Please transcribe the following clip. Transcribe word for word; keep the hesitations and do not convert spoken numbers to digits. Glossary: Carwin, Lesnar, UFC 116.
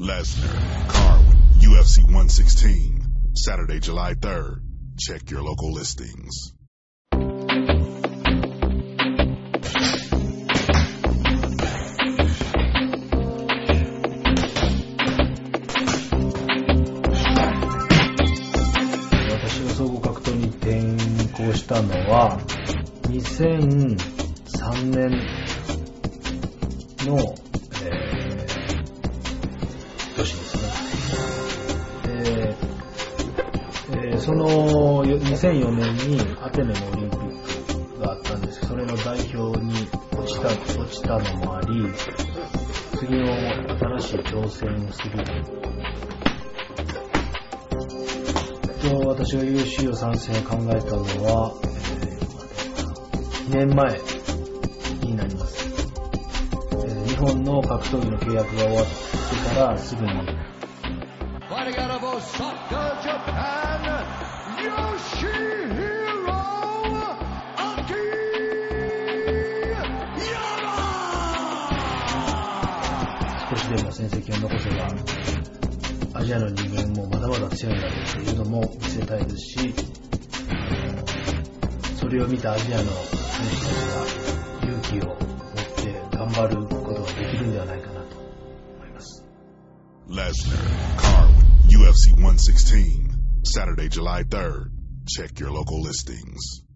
Lesnar, Carwin, U F C one sixteen, Saturday, July third. Check your local listings.総合格闘に転向したのはにせんさんねんの、えー、年ですね。で、えー、そのにせんよねんにアテネのオリンピックがあったんですけど、それの代表に落ちた、落ちたのもあり、次の新しい挑戦をする。私が ユーエフシー を参戦考えたのは、えー、にねんまえになります、えー、日本の格闘技の契約が終わってからすぐに少しでも戦績を残せばアジアの人間もまだまだ強いんだというのも見せたいですし、それを見たアジアの選手たちが勇気を持って頑張ることができるんではないかなと思います。Lesnar, Carwin, U F C one sixteen, Saturday, July third. Check your local listings.